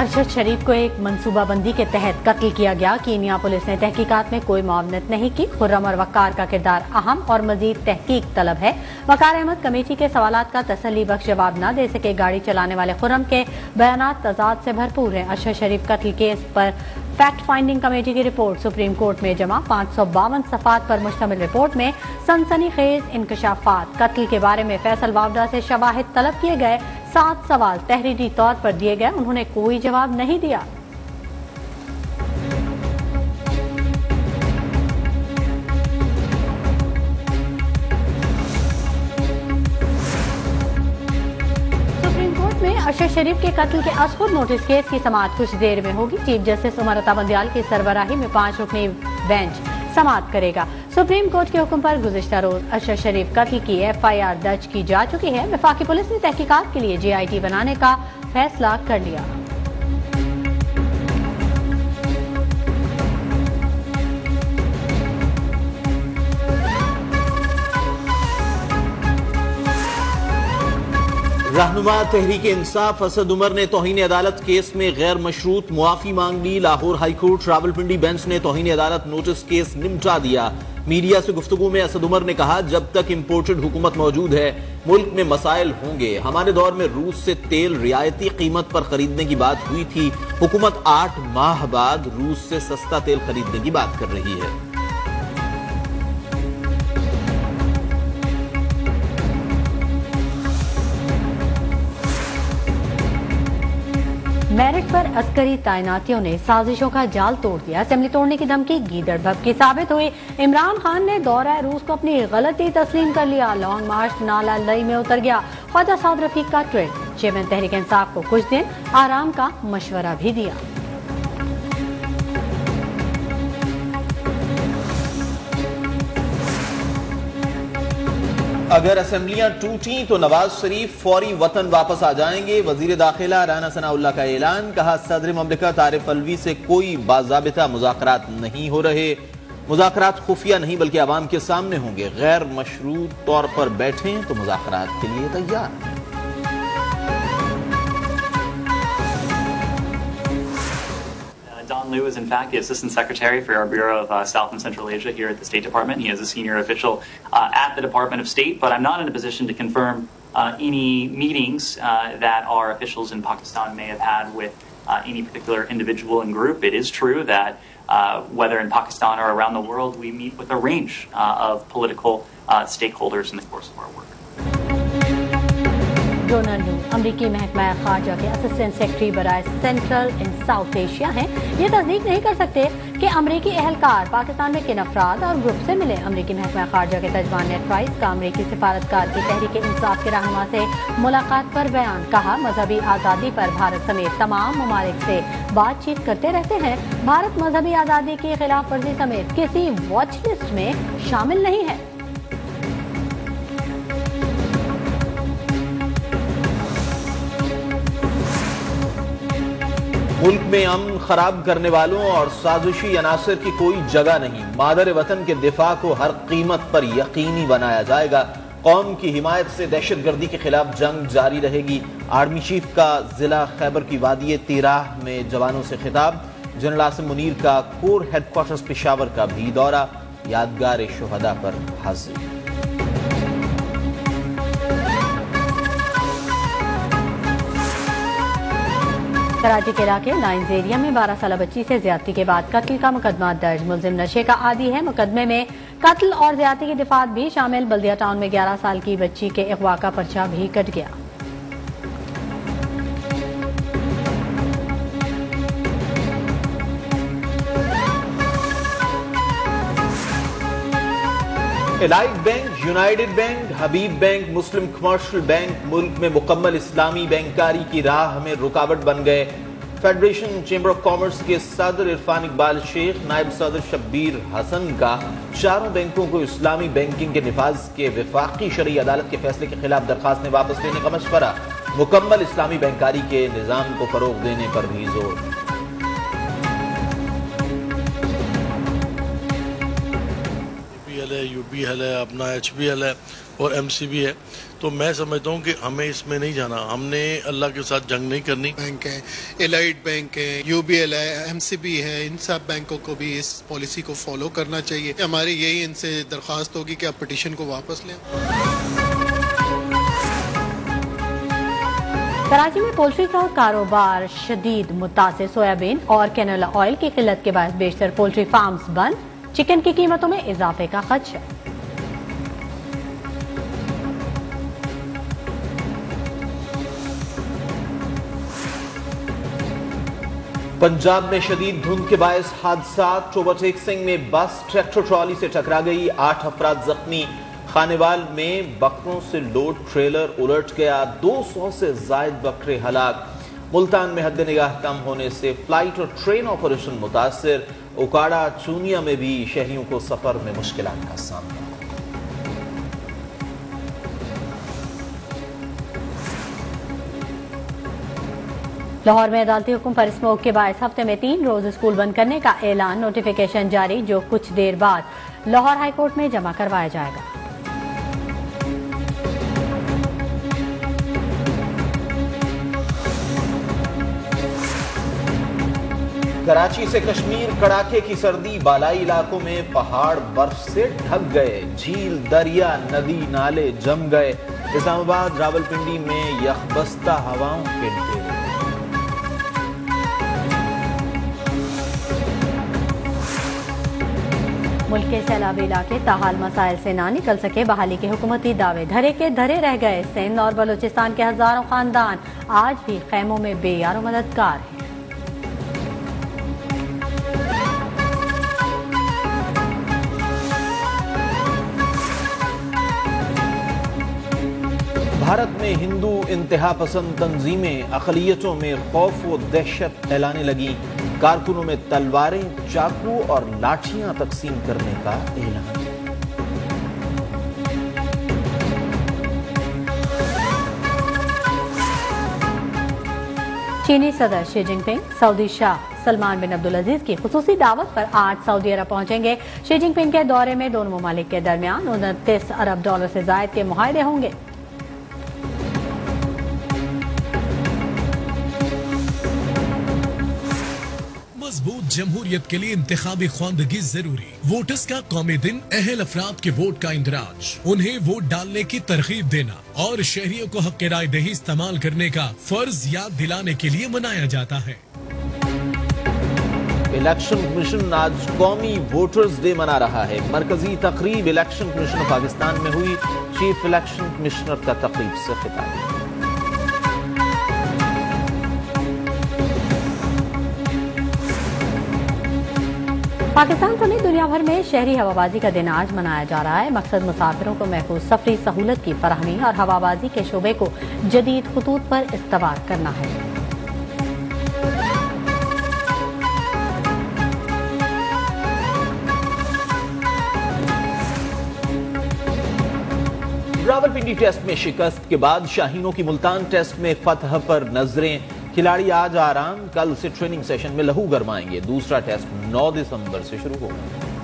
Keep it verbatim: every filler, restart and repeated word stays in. अरशद शरीफ को एक मनसूबाबंदी के तहत कत्ल किया गया। कीनिया पुलिस ने तहकीकात में कोई मुआवनत नहीं की। खुर्रम और वक़ार का किरदार अहम और मजीद तहकीक तलब है। वक़ार अहमद कमेटी के सवालात का तसल्ली बख्श जवाब न दे सके। गाड़ी चलाने वाले खुर्रम के बयानात तजाद से भरपूर है। अरशद शरीफ कत्ल केस पर फैक्ट फाइंडिंग कमेटी की रिपोर्ट सुप्रीम कोर्ट में जमा। पाँच सौ बावन सफात पर मुश्तमिल रिपोर्ट में सनसनीखेज इंकशाफात, कत्ल के बारे में फैसल वावड़ा से शवाहिद तलब किए गए, सात सवाल तहरीरी तौर पर दिए गए, उन्होंने कोई जवाब नहीं दिया। अरशद शरीफ के कत्ल के असखुद नोटिस केस की समाअत कुछ देर में होगी। चीफ जस्टिस उम्रता बंदियाल की सरबराही में पांच रुकनी बेंच समाअत करेगा। सुप्रीम कोर्ट के हुक्म पर गुज़िश्ता रोज अरशद शरीफ कत्ल की एफ आई आर दर्ज की जा चुकी है। वफाकी पुलिस ने तहकीकात के लिए जे आई टी बनाने का फैसला कर लिया। रहनुमा तहरीक इंसाफ असद उमर ने तौहीन अदालत केस में गैर मशरूत मुआफ़ी मांग ली। लाहौर हाईकोर्ट रावलपिंडी बेंच ने तौहीन अदालत नोटिस केस निमटा दिया। मीडिया से गुफ्तगू में असद उमर ने कहा, जब तक इम्पोर्टेड हुकूमत मौजूद है मुल्क में मसाइल होंगे। हमारे दौर में रूस से तेल रियायती कीमत पर खरीदने की बात हुई थी, हुकूमत आठ माह बाद रूस से सस्ता तेल खरीदने की बात कर रही है। मेरिट पर अस्करी तैनातियों ने साजिशों का जाल तोड़ दिया। असेंबली तोड़ने की धमकी गीदड़ भभकी साबित हुई। इमरान खान ने दौरा रूस को अपनी गलती तस्लीम कर लिया। लॉन्ग मार्च नाला लई में उतर गया। ख्वाजा साद रफीक का ट्वीट, चेयरमैन तहरीक इंसाफ को कुछ दिन आराम का मशवरा भी दिया। अगर असेंबलियां टूटी तो नवाज शरीफ फौरी वतन वापस आ जाएंगे। वजीर दाखिला राना सनाउल्ला का ऐलान, कहा सदर ममलिकत आरिफ अलवी से कोई बाज़ाबिता मुज़ाकरात नहीं हो रहे। मुज़ाकरात खुफिया नहीं बल्कि आवाम के सामने होंगे। गैर मशरूत तौर पर बैठें तो मुज़ाकरात के लिए तैयार हैं। Lou is in fact the Assistant Secretary for our Bureau of uh, South and Central Asia here at the State Department. He is a senior official uh, at the Department of State, but I'm not in a position to confirm uh, any meetings uh, that our officials in Pakistan may have had with uh, any particular individual and group. It is true that uh, whether in Pakistan or around the world, we meet with a range uh, of political uh, stakeholders in the course of our work. Donald अमरीकी महकमा खारजा के assistant secretary बराए central and south Asia हैं। ये तस्दीक नहीं कर सकते कि अमरीकी एहलकार पाकिस्तान में किन अफराद और ग्रुप से मिले। अमरीकी महकमा खारजा के तर्जमान नेट प्राइस का अमरीकी सिफारतकार की तहरीक इंसाफ के रहनुमा से मुलाकात पर बयान, कहा मजहबी आज़ादी पर भारत समेत तमाम ममालिक से बातचीत करते रहते हैं। भारत मजहबी आज़ादी की खिलाफ वर्जी समेत किसी वॉच लिस्ट में शामिल नहीं है। मुल्क में अमन खराब करने वालों और साजिशी अनासर की कोई जगह नहीं। मादर वतन के दिफा को हर कीमत पर यकीनी बनाया जाएगा। कौम की हिमायत से दहशत गर्दी के खिलाफ जंग जारी रहेगी। आर्मी चीफ का जिला खैबर की वादी तिराह में जवानों से खिताब। जनरल आसिम मुनीर का कोर हेडक्वार्टर्स पेशावर का भी दौरा। यादगार शोहदा पर हाजिर। कराची के इलाके लाइन्स एरिया में बारह साल बच्ची से ज्यादती के बाद कत्ल का मुकदमा दर्ज। मुलजिम नशे का आदी है। मुकदमे में कत्ल और ज्यादती की दिफात भी शामिल। बल्दिया टाउन में ग्यारह साल की बच्ची के अगवा का पर्चा भी कट गया। Allied bank, United bank, Habib bank, मुस्लिम कमर्शियल बैंक मुल्क में मुकम्मल इस्लामी बैंककारी की राह में रुकावट बन गए। फेडरेशन चेंबर ऑफ कॉमर्स के सदर इरफान इकबाल शेख, नायब सदर शब्बीर हसन का चारों बैंकों को इस्लामी बैंकिंग के निफाज के वफाकी शरई अदालत के फैसले के खिलाफ दरखास्तें वापस लेने का मशवरा। मुकम्मल इस्लामी बैंककारी के निज़ाम को फरोग देने पर भी जोर। यूपी हल है, अपना एचबीएल है और एमसीबी है। तो मैं समझता हूँ कि हमें इसमें नहीं जाना, हमने अल्लाह के साथ जंग नहीं करनी। बैंक है, अलाइड बैंक है, यूबीएल है, एमसीबी है, इन सब बैंकों को भी इस पॉलिसी को फॉलो करना चाहिए। हमारी यही इनसे दरख्वास्त होगी कि आप पिटीशन को वापस लें। कराची में पोल्ट्री का कारोबार शदीद मुतासिर, सोयाबीन और कैनोला ऑयल की किल्लत के बायस बेशतर पोल्ट्री फार्म्स बंद, चिकन की कीमतों में इजाफे का खदशा। पंजाब में शदीद धुंध के बायस हादसा, चोबरटेक सिंह में बस ट्रैक्टर ट्रॉली से टकरा गई, आठ अफराद जख्मी। खानेवाल में बकरों से लोड ट्रेलर उलट गया, दो सौ से जायद बकरे हलाक। मुल्तान में हद निगाह कम होने से फ्लाइट और ट्रेन ऑपरेशन मुतासर, उकाड़ा चूनिया में भी शहरियों को सफर में मुश्किलात का सामना। लाहौर में अदालती हुक्म पर स्मोक के बायस हफ्ते में तीन रोज स्कूल बंद करने का ऐलान, नोटिफिकेशन जारी जो कुछ देर बाद लाहौर हाईकोर्ट में जमा करवाया जाएगा। कराची से कश्मीर, कड़ाके की सर्दी, बालाई इलाकों में पहाड़ बर्फ से ढक गए, झील दरिया नदी नाले जम गए। इस्लामाबाद रावलपिंडी में यखबस्ता हवाओं के घेरे। मुल्क के सैलाबी इलाके ताहाल मसाइल से ना निकल सके, बहाली के हुकूमती दावे धरे के धरे रह गए। सिंध और बलूचिस्तान के हजारों खानदान आज भी खैमों में बेयारो मददगार है। भारत में हिंदू इंतहा पसंद तंजीमें अकलियतों में खौफ व दहशत फैलाने लगी, कारकुनों में तलवारें, चाकू और लाठियां तकसीम करने का ऐलान। चीनी सदर शी जिनपिंग सऊदी शाह सलमान बिन अब्दुल अजीज की खुसूसी दावत पर आज सऊदी अरब पहुंचेंगे। शी जिनपिंग के दौरे में दोनों मुमालिक के दरमियान उनतीस अरब डॉलर से ज्यादा के मुआहदे होंगे। मजबूत जमहूरियत के लिए इंतखाबी ख्वांदगी जरूरी, वोटर्स का कौमी दिन अहल अफराद के वोट का इंदराज, उन्हें वोट डालने की तरगीब देना और शहरियों को हक राय दही इस्तेमाल करने का फर्ज याद दिलाने के लिए मनाया जाता है। इलेक्शन कमीशन आज कौमी वोटर्स डे मना रहा है। मरकजी तकरीब इलेक्शन कमीशन पाकिस्तान में हुई, चीफ इलेक्शन कमिश्नर का तकरीब से खिताब। पाकिस्तान समेत दुनिया भर में शहरी हवाबाजी का दिन आज मनाया जा रहा है। मकसद मुसाफिरों को महफूज सफरी सहूलत की फराहमी और हवाबाजी के शोबे को जदीद खतूत पर इस्तवार करना है। रावलपिंडी टेस्ट में शिकस्त के बाद शाहीनों की मुल्तान टेस्ट में फतह पर नजरें, खिलाड़ी आज आराम, कल से ट्रेनिंग सेशन में लहू गरमाएंगे। दूसरा टेस्ट नौ दिसंबर से शुरू होगा।